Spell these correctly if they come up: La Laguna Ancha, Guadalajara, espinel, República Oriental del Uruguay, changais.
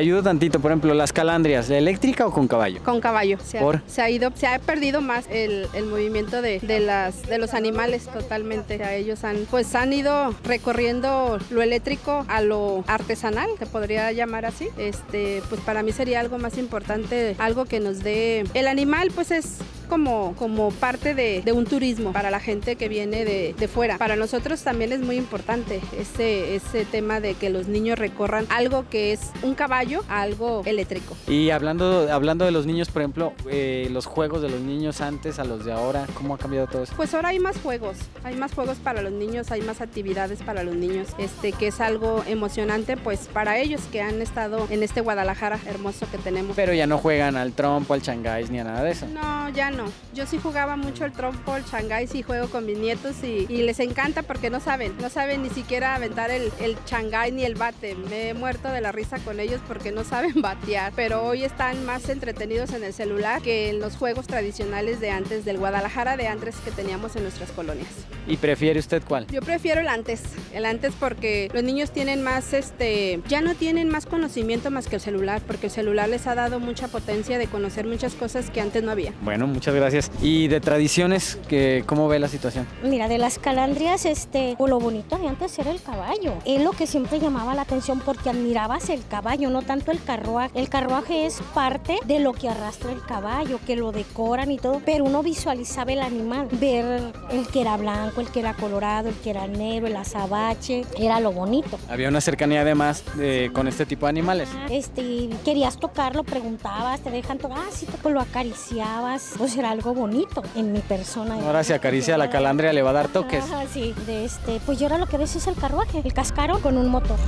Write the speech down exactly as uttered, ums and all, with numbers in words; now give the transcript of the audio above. ayudo tantito, por ejemplo, las calandrias, ¿la eléctrica o con caballo? Con caballo. Se ha, ¿Por? Se ha ido, se ha perdido más el, el movimiento de, de, las, de los animales totalmente. O sea, ellos han, pues, han ido recorriendo lo eléctrico a lo artesanal, se podría llamar así. Este, pues para mí sería algo más importante, algo que nos dé... El animal, pues, es... Como, como parte de, de un turismo para la gente que viene de, de fuera. Para nosotros también es muy importante ese, ese tema de que los niños recorran algo que es un caballo a algo eléctrico. Y hablando, hablando de los niños, por ejemplo, eh, los juegos de los niños antes a los de ahora, ¿cómo ha cambiado todo eso? Pues ahora hay más juegos, hay más juegos para los niños, hay más actividades para los niños, este, que es algo emocionante pues para ellos que han estado en este Guadalajara hermoso que tenemos. Pero ya no juegan al trompo, al changais ni a nada de eso. No, ya no. No, yo sí jugaba mucho el trompo, el changais, y juego con mis nietos y, y les encanta porque no saben, no saben ni siquiera aventar el, el changais ni el bate. Me he muerto de la risa con ellos porque no saben batear, pero hoy están más entretenidos en el celular que en los juegos tradicionales de antes, del Guadalajara de antes que teníamos en nuestras colonias. ¿Y prefiere usted cuál? Yo prefiero el antes, el antes porque los niños tienen más, este, ya no tienen más conocimiento más que el celular, porque el celular les ha dado mucha potencia de conocer muchas cosas que antes no había. Bueno, muchas gracias. Y de tradiciones, que ¿cómo ve la situación? Mira, de las calandrias, este, pues lo bonito de antes era el caballo. Es lo que siempre llamaba la atención porque admirabas el caballo, no tanto el carruaje. El carruaje es parte de lo que arrastra el caballo, que lo decoran y todo, pero uno visualizaba el animal, ver el que era blanco, el que era colorado, el que era negro, el azabache, era lo bonito. Había una cercanía además de, con este tipo de animales. Este, querías tocarlo, preguntabas, te dejan tocar, ah, sí, pues lo acariciabas, pues era algo bonito en mi persona. Ahora si acaricia la calandria le va a dar toques. Ajá, sí, de este, pues yo ahora lo que ves es el carruaje, el cascarón con un motor.